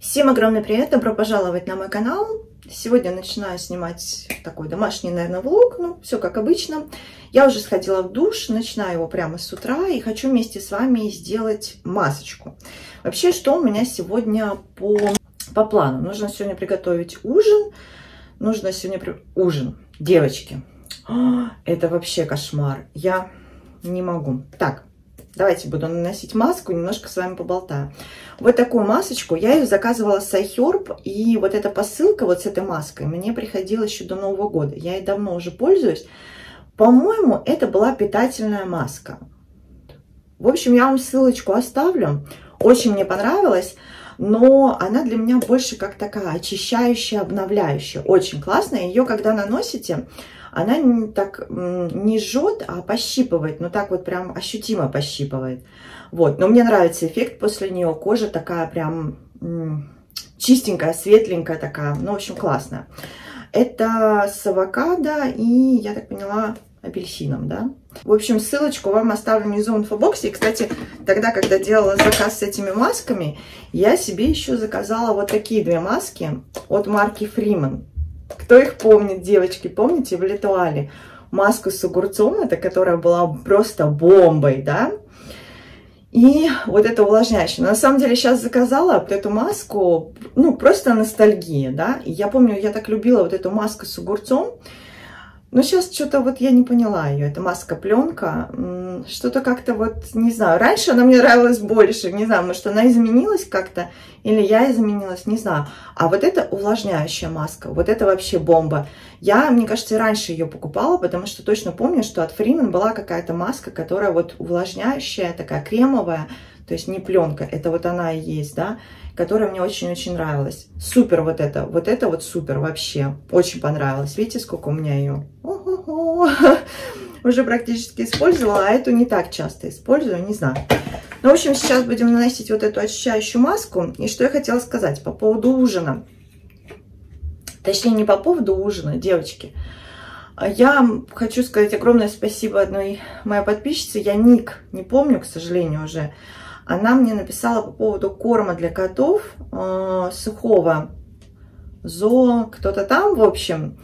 Всем огромный привет, добро пожаловать на мой канал. Сегодня начинаю снимать такой домашний, наверное, влог, ну, все как обычно. Я уже сходила в душ, начинаю его прямо с утра и хочу вместе с вами сделать масочку. Вообще, что у меня сегодня по плану? Нужно сегодня приготовить ужин, нужно сегодня... Ужин, девочки, это вообще кошмар, я не могу. Так. Давайте буду наносить маску, немножко с вами поболтаю. Вот такую масочку, я ее заказывала с iHerb, и вот эта посылка вот с этой маской мне приходила еще до Нового года. Я ей давно уже пользуюсь. По-моему, это была питательная маска. В общем, я вам ссылочку оставлю. Очень мне понравилась, но она для меня больше как такая очищающая, обновляющая. Очень классная. Ее, когда наносите... Она так не жжет, а пощипывает, но так вот прям ощутимо пощипывает. Вот, но мне нравится эффект после нее. Кожа такая прям чистенькая, светленькая такая. Ну, в общем, классная. Это с авокадо и, я так поняла, апельсином, да? В общем, ссылочку вам оставлю внизу в инфобоксе. И, кстати, тогда, когда делала заказ с этими масками, я себе еще заказала вот такие две маски от марки Freeman. Кто их помнит, девочки, помните в Ритуале маску с огурцом, это которая была просто бомбой, да? И вот это увлажняющее. На самом деле сейчас заказала вот эту маску, ну, просто ностальгия, да? И я помню, я так любила вот эту маску с огурцом, но сейчас что-то вот я не поняла ее. Это маска-пленка, что-то как-то вот, не знаю, раньше она мне нравилась больше, не знаю, может она изменилась как-то, или я изменилась, не знаю. А вот это увлажняющая маска, вот это вообще бомба. Я, мне кажется, раньше ее покупала, потому что точно помню, что от Freeman была какая-то маска, которая вот увлажняющая, такая кремовая, то есть не пленка, это вот она и есть, да, которая мне очень-очень нравилась. Супер вот это вот супер вообще, очень понравилось. Видите, сколько у меня ее? Уже практически использовала, а эту не так часто использую, не знаю. Ну, в общем, сейчас будем наносить вот эту очищающую маску. И что я хотела сказать по поводу ужина. Точнее, не по поводу ужина, девочки. Я хочу сказать огромное спасибо одной моей подписчице. Я ник не помню, к сожалению, уже. Она мне написала по поводу корма для котов сухого, зо, кто-то там, в общем.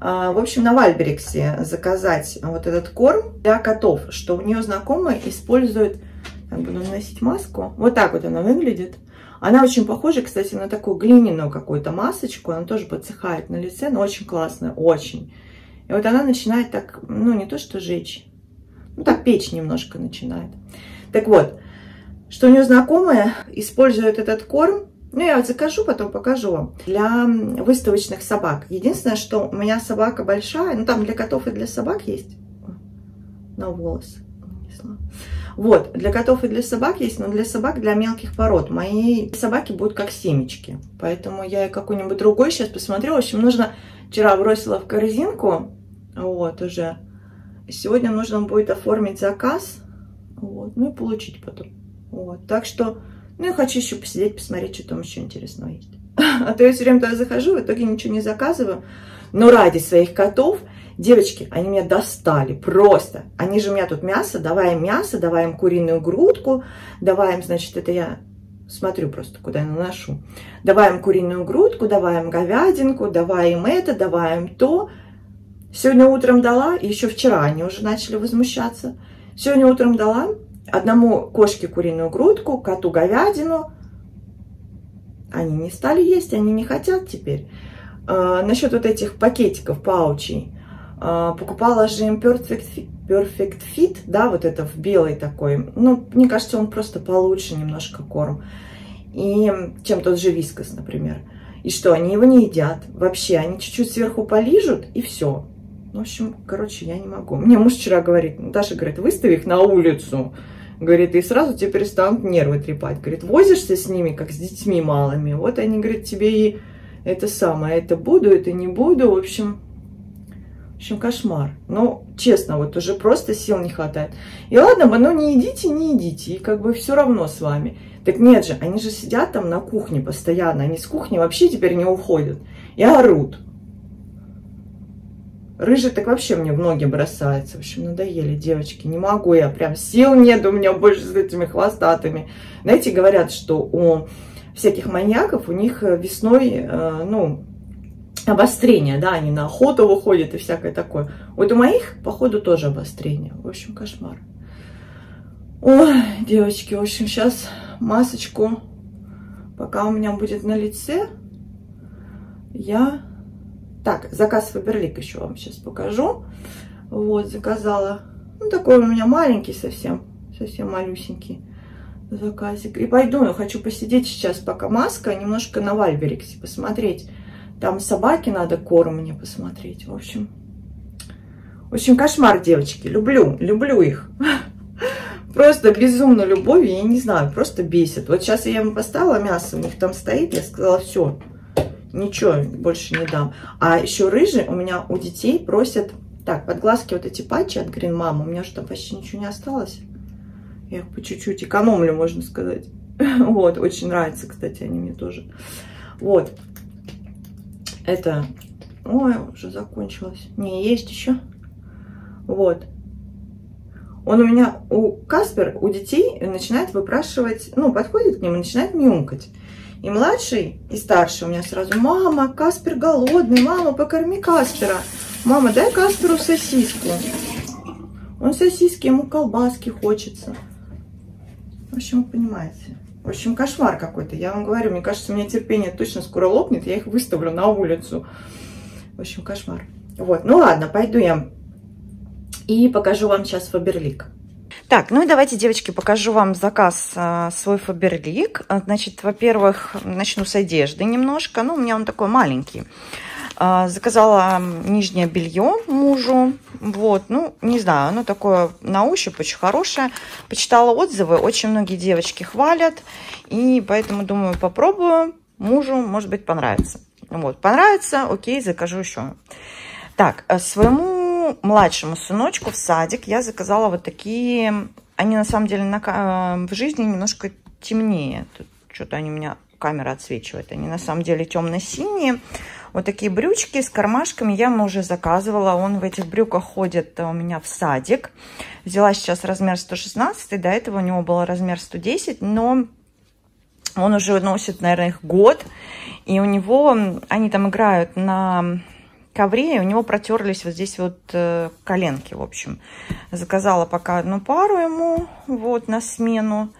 На Вальберексе заказать вот этот корм для котов, что у нее знакомые используют. Так, буду наносить маску. Вот так вот она выглядит. Она очень похожа, кстати, на такую глиняную какую-то масочку. Она тоже подсыхает на лице, но очень классная, очень. И вот она начинает так, ну не то что жечь, ну так печь немножко начинает. Так вот, что у нее знакомые используют этот корм. Ну, я вот закажу, потом покажу вам. Для выставочных собак. Единственное, что у меня собака большая. Ну, там для котов и для собак есть. На волос. Вот, для котов и для собак есть, но для собак, для мелких пород. Мои собаки будут как семечки. Поэтому я какой-нибудь другой сейчас посмотрю. В общем, нужно... Вчера бросила в корзинку. Вот, уже. Сегодня нужно будет оформить заказ. Вот, ну и получить потом. Вот, так что... Ну, я хочу еще посидеть, посмотреть, что там еще интересного есть. А то я все время туда захожу, в итоге ничего не заказываю. Но ради своих котов, девочки, они меня достали просто. Они же у меня тут мясо, давай им куриную грудку, давай им, значит, это я смотрю просто, куда я наношу. Давай им куриную грудку, давай им говядинку, давай им это, давай им то. Сегодня утром дала, и еще вчера они уже начали возмущаться. Сегодня утром дала... Одному кошке куриную грудку, коту говядину. Они не стали есть, они не хотят теперь. Насчет вот этих пакетиков, паучей. Покупала же им Perfect Fit, да, вот это в белый такой. Ну, мне кажется, он просто получше немножко корм. И чем тот же Вискас, например. И что, они его не едят вообще. Они чуть-чуть сверху полижут и все. В общем, короче, я не могу. Мне муж вчера говорит, Даша, говорит, выстави их на улицу. Говорит, и сразу тебе перестанут нервы трепать. Говорит, возишься с ними, как с детьми малыми. Вот они, говорит, тебе и это самое, это буду, это не буду. В общем, кошмар. Ну, честно, вот уже просто сил не хватает. И ладно бы, ну не едите, не едите. И как бы все равно с вами. Так нет же, они же сидят там на кухне постоянно. Они с кухни вообще теперь не уходят. И орут. Рыжий так вообще мне в ноги бросается. В общем, надоели, девочки. Не могу я, прям сил нет у меня больше с этими хвостатыми. Знаете, говорят, что у всяких маньяков, у них весной, ну, обострение, да, они на охоту выходят и всякое такое. Вот у моих, походу, тоже обострение. В общем, кошмар. Ой, девочки, в общем, сейчас масочку, пока у меня будет на лице, я... Так, заказ Фаберлик еще вам сейчас покажу. Вот, заказала. Ну, такой у меня маленький совсем, совсем малюсенький заказик. И пойду, я хочу посидеть сейчас, пока маска, немножко на Вальберексе посмотреть. Там собаки надо, корм мне посмотреть. В общем, кошмар, девочки. Люблю их. Просто безумно любовь, я не знаю, просто бесит. Вот сейчас я им поставила мясо, у них там стоит, я сказала, все, ничего больше не дам. А еще рыжие у меня у детей просят... Так, под глазки вот эти патчи от Green Mom, у меня же там почти ничего не осталось. Я их по чуть-чуть экономлю, можно сказать. Вот, очень нравятся, кстати, они мне тоже. Вот. Это, ой, уже закончилось. Не, есть еще. Вот. Он у меня, у Каспер, у детей начинает выпрашивать, ну, подходит к ним и начинает мяукать. И младший, и старший у меня сразу: мама, Каспер голодный, мама, покорми Каспера. Мама, дай Касперу сосиску. Он сосиски, ему колбаски хочется. В общем, вы понимаете. В общем, кошмар какой-то. Я вам говорю, мне кажется, у меня терпение точно скоро лопнет. Я их выставлю на улицу. В общем, кошмар. Вот, ну ладно, пойду я и покажу вам сейчас Фаберлик. Так, ну и давайте, девочки, покажу вам заказ свой Фаберлик. Значит, во-первых, начну с одежды немножко. Ну, у меня он такой маленький. Заказала нижнее белье мужу. Вот, ну, не знаю, оно такое на ощупь очень хорошее. Почитала отзывы, очень многие девочки хвалят. И поэтому, думаю, попробую. Мужу, может быть, понравится. Вот, понравится, окей, закажу еще. Так, своему младшему сыночку в садик я заказала вот такие. Они, на самом деле, в жизни немножко темнее. Тут что-то они у меня... камера отсвечивает. Они на самом деле темно-синие. Вот такие брючки с кармашками я ему уже заказывала. Он в этих брюках ходит у меня в садик. Взяла сейчас размер 116. До этого у него был размер 110. Но он уже носит, наверное, их год. И у него... Они там играют на ковре. И у него протерлись вот здесь вот коленки, в общем. Заказала пока одну пару ему. Вот, на смену.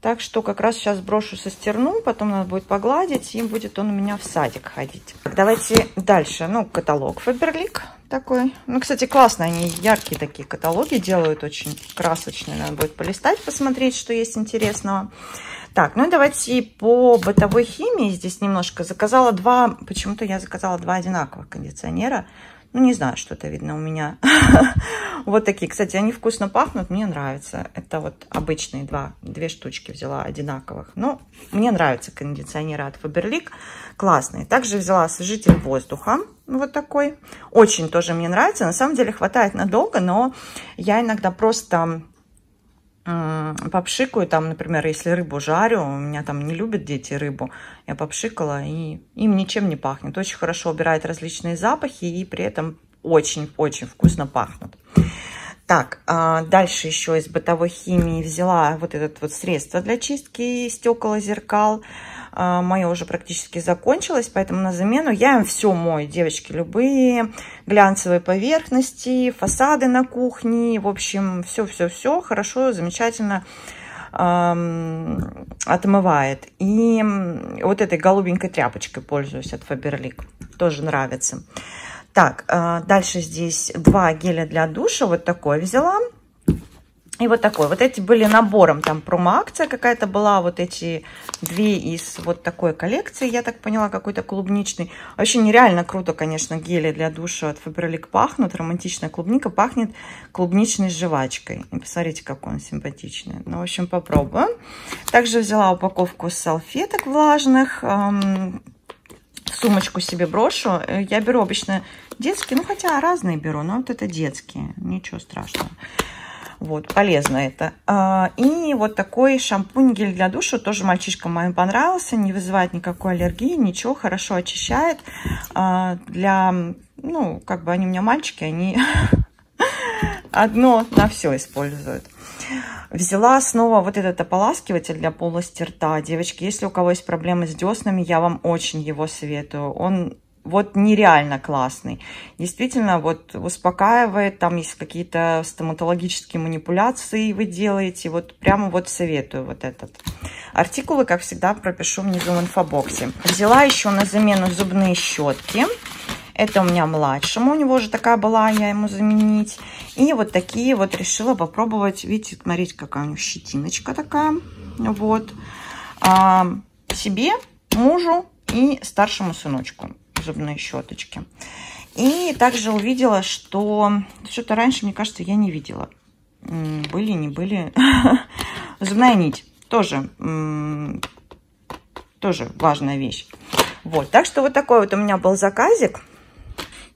Так что как раз сейчас брошу со стерну, потом надо будет погладить, и будет он у меня в садик ходить. Давайте дальше. Ну, каталог Фаберлик такой. Ну, кстати, классно, они яркие такие каталоги делают, очень красочные. Надо будет полистать, посмотреть, что есть интересного. Так, ну и давайте по бытовой химии здесь немножко. Заказала два, почему-то я заказала два одинаковых кондиционера. Ну, не знаю, что-то видно у меня. Вот такие. Кстати, они вкусно пахнут, мне нравится. Это вот обычные две штучки взяла одинаковых. Но мне нравятся кондиционеры от Faberlic. Классные. Также взяла освежитель воздуха. Вот такой. Очень тоже мне нравится. На самом деле хватает надолго, но я иногда просто... попшикаю там, например, если рыбу жарю, у меня там не любят дети рыбу, я попшикала, и им ничем не пахнет. Очень хорошо убирает различные запахи и при этом очень-очень вкусно пахнут. Так, дальше еще из бытовой химии взяла вот это вот средство для чистки стекол и зеркал. Мое уже практически закончилось, поэтому на замену я им все мою, девочки, любые глянцевые поверхности, фасады на кухне, в общем, все-все-все хорошо, замечательно отмывает. И вот этой голубенькой тряпочкой пользуюсь от Faberlic, тоже нравится. Так, дальше здесь два геля для душа, вот такой взяла, и вот такой. Вот эти были набором, там промо-акция какая-то была, вот эти две из вот такой коллекции, я так поняла, какой-то клубничный. Вообще нереально круто, конечно, гели для душа от Faberlic пахнут, романтичная клубника пахнет клубничной жвачкой. И посмотрите, какой он симпатичный. Ну, в общем, попробуем. Также взяла упаковку салфеток влажных, сумочку себе брошу. Я беру обычно детские, ну хотя разные беру, но вот это детские, ничего страшного. Вот, полезно это. И вот такой шампунь-гель для душа, тоже мальчишкам моим понравился, не вызывает никакой аллергии, ничего, хорошо очищает. Для, ну, как бы они у меня мальчики, они одно на все используют. Взяла снова вот этот ополаскиватель для полости рта. Девочки, если у кого есть проблемы с деснами, я вам очень его советую. Он вот нереально классный. Действительно, вот успокаивает. Там есть какие-то стоматологические манипуляции вы делаете. Вот прямо вот советую вот этот. Артикулы, как всегда, пропишу внизу в инфобоксе. Взяла еще на замену зубные щетки. Это у меня младшему, у него же такая была, я ему заменить. И вот такие вот решила попробовать. Видите, смотрите, какая у него щетиночка такая. Вот. Себе, мужу и старшему сыночку зубные щеточки. И также увидела, что... Что-то раньше, мне кажется, я не видела. Были, не были. Зубная нить. Тоже важная вещь. Вот. Так что вот такой вот у меня был заказик.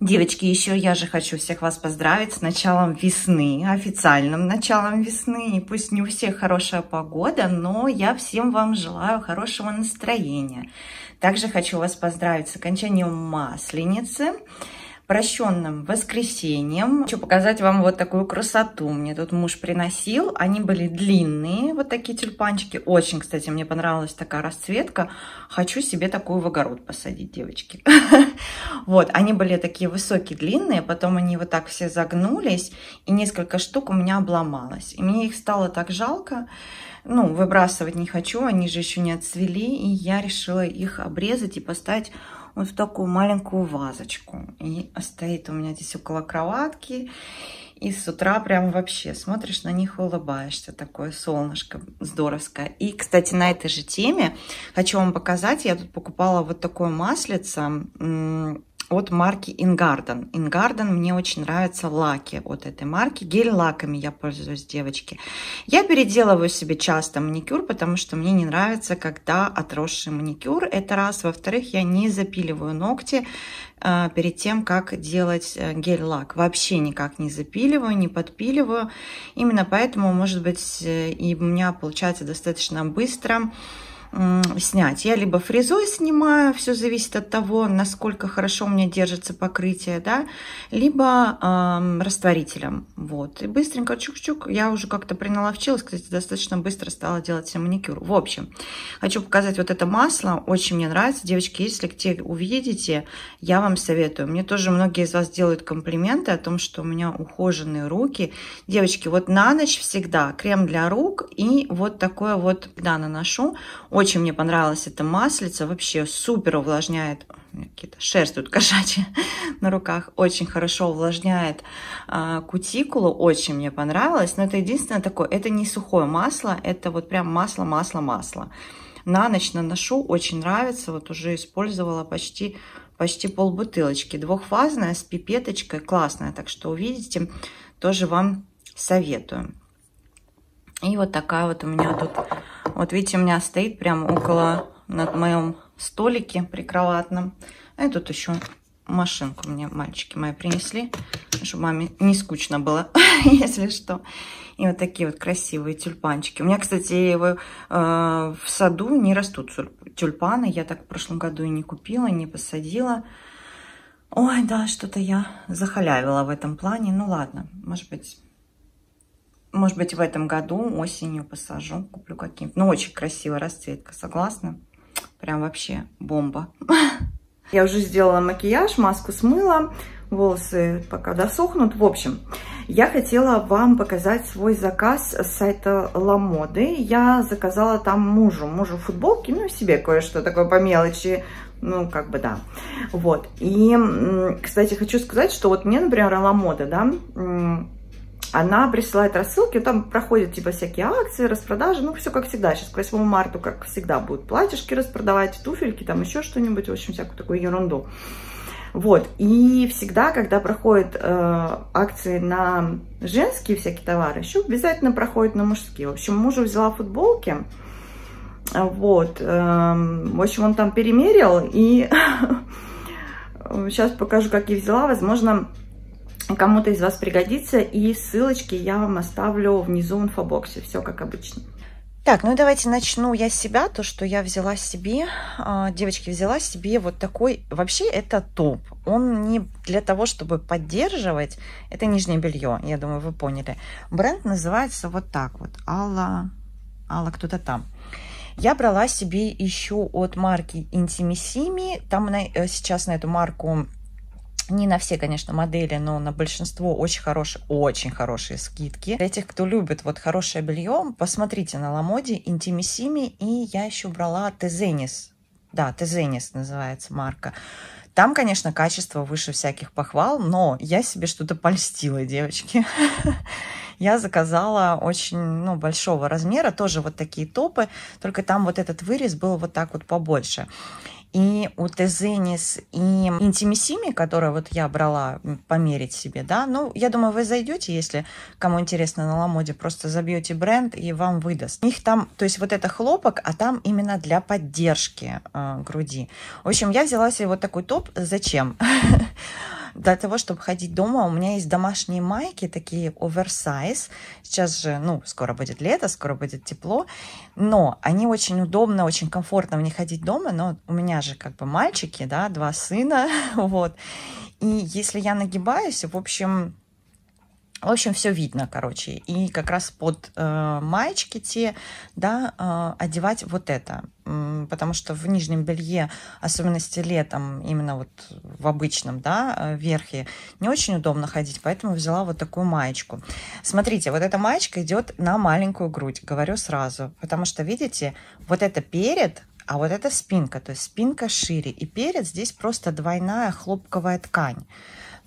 Девочки, еще я же хочу всех вас поздравить с началом весны, официальным началом весны. И пусть не у всех хорошая погода, но я всем вам желаю хорошего настроения. Также хочу вас поздравить с окончанием Масленицы, прощенным воскресеньем. Хочу показать вам вот такую красоту. Мне тут муж приносил. Они были длинные, вот такие тюльпанчики. Очень, кстати, мне понравилась такая расцветка. Хочу себе такую в огород посадить, девочки. Вот, они были такие высокие, длинные. Потом они вот так все загнулись. И несколько штук у меня обломалось. И мне их стало так жалко. Ну, выбрасывать не хочу. Они же еще не отцвели. И я решила их обрезать и поставить вот в такую маленькую вазочку. И стоит у меня здесь около кроватки. И с утра прям вообще смотришь на них и улыбаешься. Такое солнышко здоровское. И, кстати, на этой же теме хочу вам показать. Я тут покупала вот такое маслице от марки InGarden. InGarden мне очень нравятся лаки от этой марки. Гель-лаками я пользуюсь, девочки. Я переделываю себе часто маникюр, потому что мне не нравится, когда отросший маникюр. Это раз. Во-вторых, я не запиливаю ногти перед тем, как делать гель-лак. Вообще никак не запиливаю, не подпиливаю. Именно поэтому, может быть, и у меня получается достаточно быстро снять. Я либо фрезой снимаю, все зависит от того, насколько хорошо у меня держится покрытие, да, либо растворителем. Вот. И быстренько чук-чук. Я уже как-то приналовчилась, кстати, достаточно быстро стала делать себе маникюр. В общем, хочу показать вот это масло. Очень мне нравится. Девочки, если где увидите, я вам советую. Мне тоже многие из вас делают комплименты о том, что у меня ухоженные руки. Девочки, вот на ночь всегда крем для рук и вот такое вот, когда наношу. Очень мне понравилось это маслице, вообще супер увлажняет, какие-то шерсть тут кошачья на руках, очень хорошо увлажняет кутикулу, очень мне понравилось, но это единственное такое, это не сухое масло, это вот прям масло. На ночь наношу, очень нравится, вот уже использовала почти полбутылочки, двухфазная с пипеточкой, классная, так что увидите, тоже вам советую. И вот такая вот у меня тут, вот видите, у меня стоит прямо около, на моем столике прикроватном. А тут еще машинку мне мальчики мои принесли, чтобы маме не скучно было, если что. И вот такие вот красивые тюльпанчики. У меня, кстати, в саду не растут тюльпаны. Я так в прошлом году и не купила, не посадила. Ой, да, что-то я захалявила в этом плане. Ну ладно, может быть, в этом году осенью посажу, куплю какие-то. Ну, очень красивая расцветка, согласна? Прям вообще бомба. Я уже сделала макияж, маску смыла, волосы пока досохнут. В общем, я хотела вам показать свой заказ с сайта Ламоды. Я заказала там мужу футболки, ну и себе кое-что такое по мелочи. Ну, как бы, да. Вот. И, кстати, хочу сказать, что вот мне, например, Ламода, да, она присылает рассылки, там проходят типа всякие акции, распродажи, ну все как всегда. Сейчас к 8 марта, как всегда, будут платьишки распродавать, туфельки, там еще что-нибудь, в общем, всякую такую ерунду. Вот, и всегда, когда проходят акции на женские всякие товары, еще обязательно проходят на мужские. В общем, мужу взяла футболки, вот, в общем, он там перемерил, и сейчас покажу, как я взяла, возможно, кому-то из вас пригодится, и ссылочки я вам оставлю внизу в инфобоксе, все как обычно. Так, ну давайте начну я с себя, то, что я взяла себе, девочки, взяла себе вот такой, вообще это топ, он не для того, чтобы поддерживать, это нижнее белье, я думаю, вы поняли. Бренд называется вот так вот, Алла кто-то там. Я брала себе еще от марки Intimissimi, там сейчас на эту марку, не на все, конечно, модели, но на большинство очень хорошие скидки. Для тех, кто любит вот хорошее белье, посмотрите на Ламоде, Intimissimi, и я еще брала Tezenis. Да, Tezenis называется марка. Там, конечно, качество выше всяких похвал, но я себе что-то польстила, девочки. Я заказала очень, ну, большого размера, тоже вот такие топы, только там вот этот вырез был вот так вот побольше. И у Tezenis и Intimissimi, которые вот я брала померить себе, да, ну, я думаю, вы зайдете, если кому интересно на Ламоде, просто забьете бренд и вам выдаст. У них там, то есть вот это хлопок, а там именно для поддержки груди. В общем, я взяла себе вот такой топ. Зачем? Для того, чтобы ходить дома, у меня есть домашние майки, такие оверсайз. Сейчас же, ну, скоро будет лето, скоро будет тепло. Но они очень удобно, очень комфортно в них ходить дома. Но у меня же как бы мальчики, да, 2 сына, вот. И если я нагибаюсь, в общем, все видно, короче. И как раз под маечки те, да, одевать вот это. Потому что в нижнем белье, особенности летом, именно вот в обычном, да, верхе, не очень удобно ходить, поэтому взяла вот такую маечку. Смотрите, вот эта маечка идет на маленькую грудь, говорю сразу, потому что, видите, вот это перед, а вот это спинка, то есть спинка шире, и перед здесь просто двойная хлопковая ткань.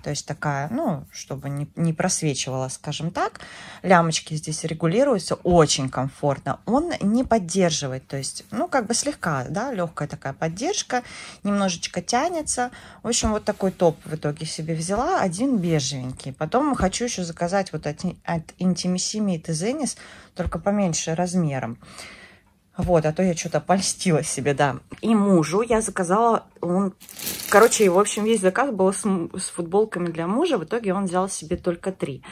То есть такая, ну, чтобы не просвечивала, скажем так. Лямочки здесь регулируются очень комфортно. Он не поддерживает, то есть, ну, как бы слегка, да, легкая такая поддержка. Немножечко тянется. В общем, вот такой топ в итоге себе взяла. Один бежевенький. Потом хочу еще заказать вот от Intimissimi и Tezenis, только поменьше размером. Вот, а то я что-то польстила себе, да. И мужу я заказала, он, короче, в общем, весь заказ был с футболками для мужа, в итоге он взял себе только 3.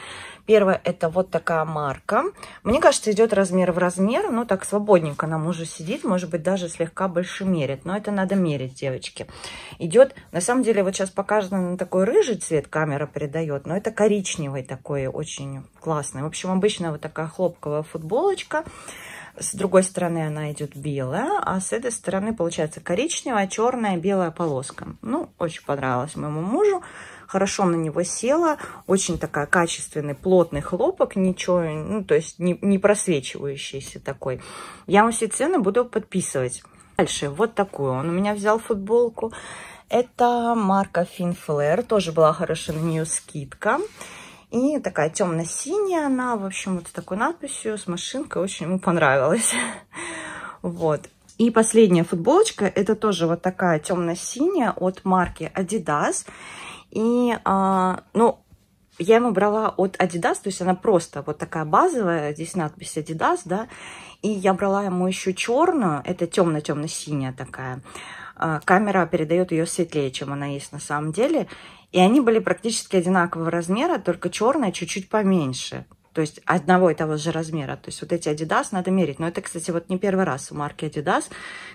Первое, это вот такая марка. Мне кажется, идет размер в размер, ну, так свободненько на мужу сидит, может быть, даже слегка больше мерит, но это надо мерить, девочки. Идет, на самом деле, вот сейчас показано такой рыжий цвет, камера передает, но это коричневый такой, очень классный. В общем, обычно вот такая хлопковая футболочка. С другой стороны она идет белая, а с этой стороны получается коричневая, черная, белая полоска. Ну, очень понравилась моему мужу, хорошо на него села, очень такая качественный, плотный хлопок, ничего, ну, то есть не просвечивающийся такой. Я вам все цены буду подписывать. Дальше вот такую он у меня взял футболку. Это марка Finn Flair, тоже была хорошая на нее скидка. И такая темно-синяя она, в общем, вот с такой надписью, с машинкой, очень ему понравилась. Вот. И последняя футболочка, это тоже вот такая темно-синяя от марки Adidas. И, ну, я ему брала от Adidas, то есть она просто вот такая базовая, здесь надпись Adidas, да. И я брала ему еще черную, это темно-темно-синяя такая. Камера передает ее светлее, чем она есть на самом деле. И они были практически одинакового размера, только черная чуть-чуть поменьше. То есть одного и того же размера. То есть вот эти Adidas надо мерить. Но это, кстати, вот не первый раз у марки Adidas,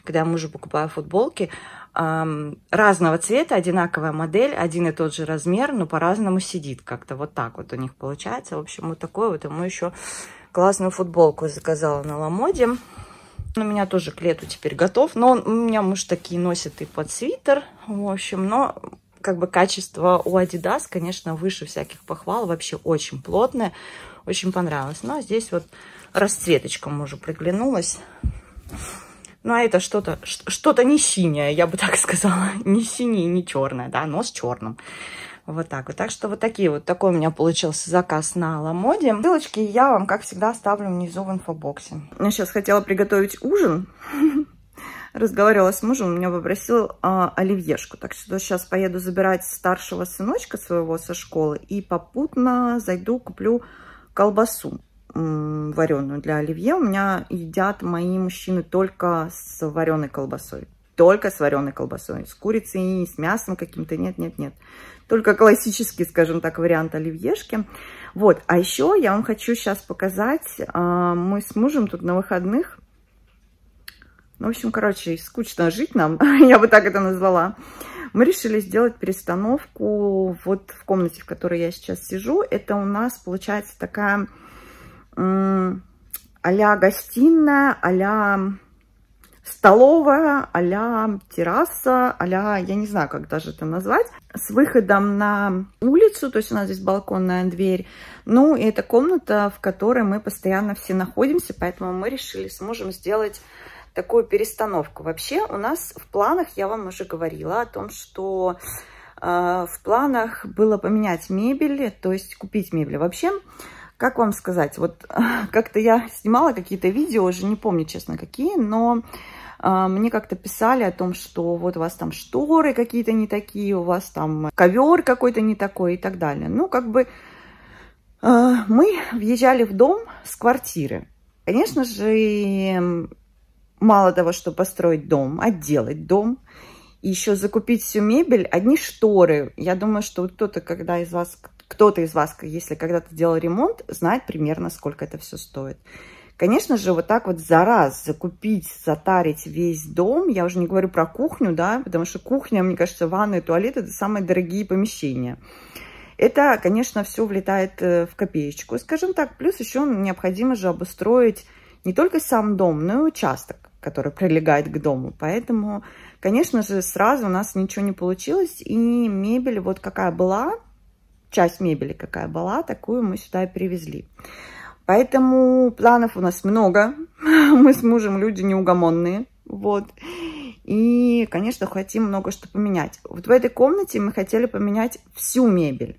когда я мужу покупаю футболки. Разного цвета, одинаковая модель, один и тот же размер, но по-разному сидит как-то. Вот так вот у них получается. В общем, вот такую вот ему еще классную футболку заказала на Ламоде. Он у меня тоже к лету теперь готов. Но у меня муж такие носит и под свитер. В общем, но... как бы качество у Adidas, конечно, выше всяких похвал, вообще очень плотное, очень понравилось. Но здесь вот расцветочка мужу приглянулась. Ну, а это что-то не синее, я бы так сказала. Не синее, не черное, да, но с черным. Вот так вот. Так что вот такие вот, такой у меня получился заказ на Ламоде. Ссылочки я вам, как всегда, оставлю внизу в инфобоксе. Я сейчас хотела приготовить ужин. Разговаривала с мужем, он меня попросил оливьешку. Так что сейчас поеду забирать старшего сыночка своего со школы и попутно зайду, куплю колбасу вареную для оливье. У меня едят мои мужчины только с вареной колбасой. Только с вареной колбасой. С курицей, с мясом каким-то. Нет, нет, нет. Только классический, скажем так, вариант оливьешки. Вот. А еще я вам хочу сейчас показать. Мы с мужем тут на выходных В общем, короче, скучно жить нам, я бы так это назвала. Мы решили сделать перестановку вот в комнате, в которой я сейчас сижу. Это у нас получается такая а-ля гостиная, а-ля столовая, а-ля терраса, а-ля, я не знаю, как даже это назвать, с выходом на улицу, то есть у нас здесь балконная дверь. Ну, и это комната, в которой мы постоянно все находимся, поэтому мы решили с мужем сделать такую перестановку. Вообще у нас в планах, я вам уже говорила о том, что в планах было поменять мебель, то есть купить мебель. Вообще, как вам сказать, вот как-то я снимала какие-то видео, уже не помню, честно, какие, но мне как-то писали о том, что вот у вас там шторы какие-то не такие, у вас там ковер какой-то не такой и так далее. Ну, как бы мы въезжали в дом с квартиры. Конечно же, мало того, что построить дом, отделать дом, еще закупить всю мебель, одни шторы. Я думаю, что кто-то из вас, если когда-то делал ремонт, знает примерно, сколько это все стоит. Конечно же, вот так вот за раз закупить, затарить весь дом, я уже не говорю про кухню, да, потому что кухня, мне кажется, ванна и туалет – это самые дорогие помещения. Это, конечно, все влетает в копеечку, скажем так. Плюс еще необходимо же обустроить не только сам дом, но и участок, который прилегает к дому. Поэтому, конечно же, сразу у нас ничего не получилось. И мебель вот какая была, часть мебели какая была, такую мы сюда и привезли. Поэтому планов у нас много. Мы с мужем люди неугомонные. Вот. И, конечно, хотим много что поменять. Вот в этой комнате мы хотели поменять всю мебель.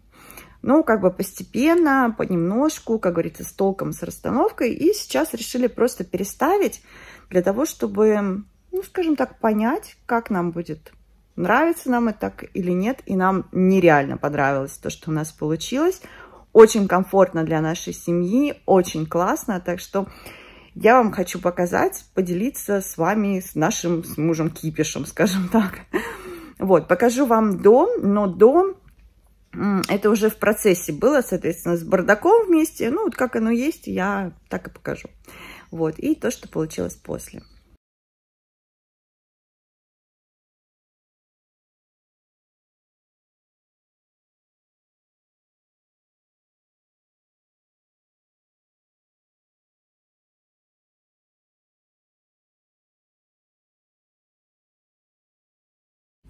Ну, как бы постепенно, понемножку, как говорится, с толком, с расстановкой. И сейчас решили просто переставить для того, чтобы, ну, скажем так, понять, как нам будет, нравится нам это так или нет. И нам нереально понравилось то, что у нас получилось. Очень комфортно для нашей семьи, очень классно. Так что я вам хочу показать, поделиться с вами, с нашим с мужем кипишем, скажем так. Вот, покажу вам дом, но дом... Это уже в процессе было, соответственно, с бардаком вместе. Ну, вот как оно есть, я так и покажу. Вот, и то, что получилось после.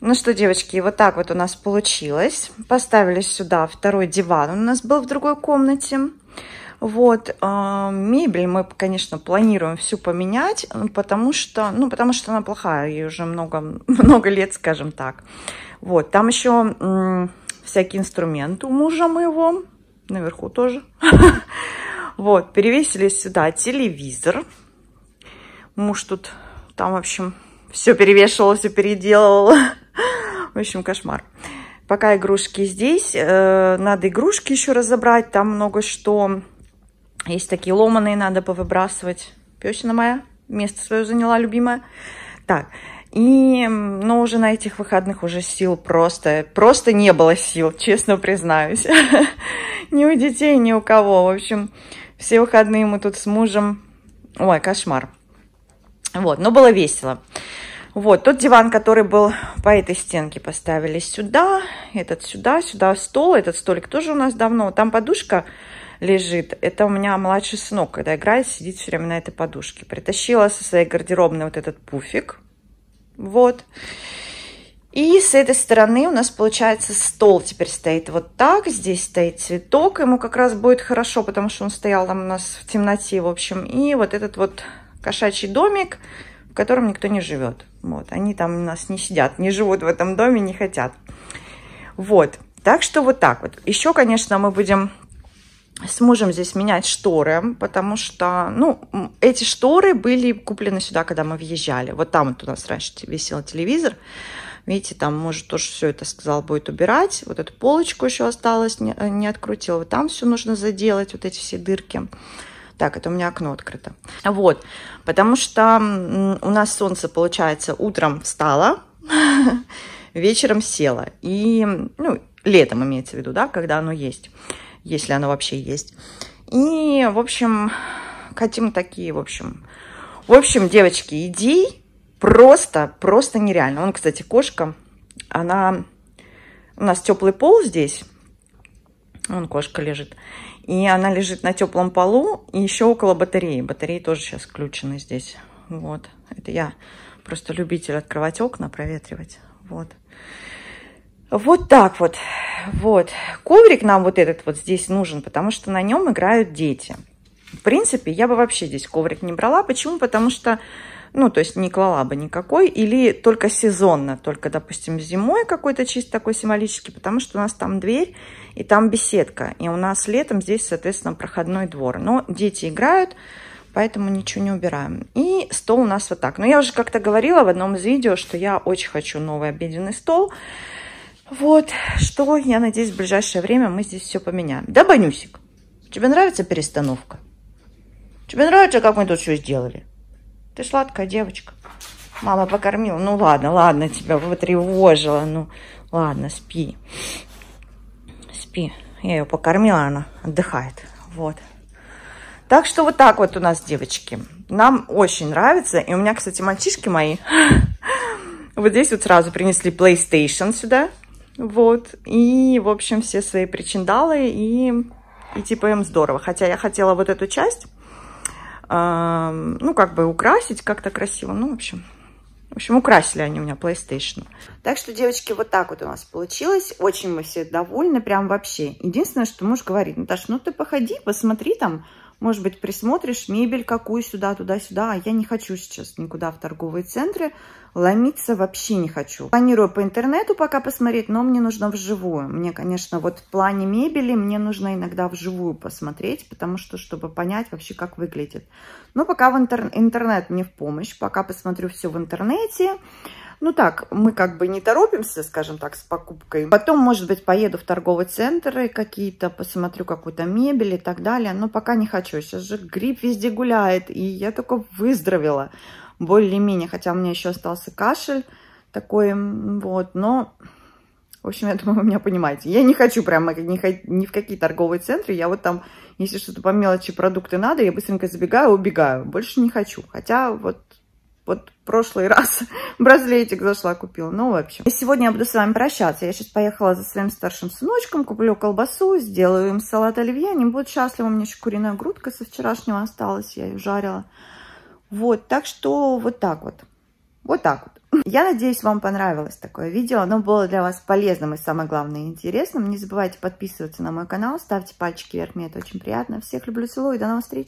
Ну что, девочки, вот так вот у нас получилось. Поставили сюда второй диван, у нас был в другой комнате. Вот, мебель мы, конечно, планируем всю поменять, потому что она плохая, ей уже много лет, скажем так. Вот, там еще всякий инструмент у мужа моего, наверху тоже. Вот, перевесили сюда телевизор. Муж тут, там, в общем, все перевешивал, все переделывал. В общем, кошмар. Пока игрушки здесь. Надо игрушки еще разобрать. Там много что. Есть такие ломаные, надо повыбрасывать. Пёсина моя место свое заняла, любимая. Так. Но уже на этих выходных уже сил просто не было сил, честно признаюсь. Ни у детей, ни у кого. В общем, все выходные мы тут с мужем. Ой, кошмар. Вот, но было весело. Вот, тот диван, который был по этой стенке, поставили сюда, этот сюда, сюда стол, этот столик тоже у нас давно. Там подушка лежит, это у меня младший сынок, когда играет, сидит все время на этой подушке. Притащила со своей гардеробной вот этот пуфик, вот. И с этой стороны у нас, получается, стол теперь стоит вот так, здесь стоит цветок, ему как раз будет хорошо, потому что он стоял там у нас в темноте, в общем. И вот этот вот кошачий домик, в котором никто не живет. Вот, они там у нас не сидят, не живут в этом доме, не хотят. Вот, так что вот так вот. Еще, конечно, мы будем с мужем здесь менять шторы, потому что, ну, эти шторы были куплены сюда, когда мы въезжали. Вот там вот у нас раньше висел телевизор. Видите, там, может, тоже все это, сказал, будет убирать. Вот эту полочку еще осталось, не открутила. Вот там все нужно заделать, вот эти все дырки. Так, это у меня окно открыто. Вот, потому что у нас солнце, получается, утром встало, вечером село. И, ну, летом имеется в виду, да, когда оно есть, если оно вообще есть. И, в общем, хотим такие, в общем, девочки, идей Просто нереально. Вон, кстати, кошка, она... У нас теплый пол здесь. Вон кошка лежит. И она лежит на теплом полу и еще около батареи. Батареи тоже сейчас включены здесь. Вот. Это я просто любитель открывать окна, проветривать. Вот. Вот так вот. Вот. Коврик нам вот этот вот здесь нужен, потому что на нем играют дети. В принципе, я бы вообще здесь коврик не брала. Почему? Потому что, ну, то есть не клала бы никакой. Или только сезонно, только, допустим, зимой какой-то чисто такой символический. Потому что у нас там дверь и там беседка. И у нас летом здесь, соответственно, проходной двор. Но дети играют, поэтому ничего не убираем. И стол у нас вот так. Но я уже как-то говорила в одном из видео, что я очень хочу новый обеденный стол. Вот, что, я надеюсь, в ближайшее время мы здесь все поменяем. Да, Банюсик, тебе нравится перестановка? Тебе нравится, как мы тут все сделали? Ты сладкая девочка. Мама покормила. Ну ладно, ладно, тебя потревожила. Ну ладно, спи. Спи. Я ее покормила, она отдыхает. Вот. Так что вот так вот у нас, девочки. Нам очень нравится. И у меня, кстати, мальчишки мои вот здесь вот сразу принесли PlayStation сюда. Вот. И, в общем, все свои причиндалы. И типа им здорово. Хотя я хотела вот эту часть... ну, как бы украсить как-то красиво. Ну, в общем, украсили они у меня PlayStation. Так что, девочки, вот так вот у нас получилось. Очень мы все довольны, прям вообще. Единственное, что муж говорит: Наташ, ну ты походи, посмотри там, может быть, присмотришь мебель какую сюда, туда, сюда. А я не хочу сейчас никуда в торговые центры ломиться, вообще не хочу. Планирую по интернету пока посмотреть, но мне нужно вживую. Мне, конечно, вот в плане мебели мне нужно иногда вживую посмотреть, потому что, чтобы понять вообще, как выглядит. Но пока в интернет мне в помощь, пока посмотрю все в интернете. Ну так, мы как бы не торопимся, скажем так, с покупкой. Потом, может быть, поеду в торговые центры какие-то, посмотрю какую-то мебель и так далее. Но пока не хочу. Сейчас же грипп везде гуляет, и я только выздоровела более-менее. Хотя у меня еще остался кашель такой, вот. Но, в общем, я думаю, вы меня понимаете. Я не хочу прямо ни в какие торговые центры. Я вот там, если что-то по мелочи, продукты надо, я быстренько забегаю, убегаю. больше не хочу. Хотя вот... Вот в прошлый раз браслетик зашла, купила. Ну, в общем. И сегодня я буду с вами прощаться. Я сейчас поехала за своим старшим сыночком, куплю колбасу, сделаю им салат оливье. Они будут счастливы. У меня еще куриная грудка со вчерашнего осталась. Я ее жарила. Вот, так что вот так вот. Вот так вот. Я надеюсь, вам понравилось такое видео. Оно было для вас полезным и, самое главное, интересным. Не забывайте подписываться на мой канал. Ставьте пальчики вверх. Мне это очень приятно. Всех люблю, целую. До новых встреч.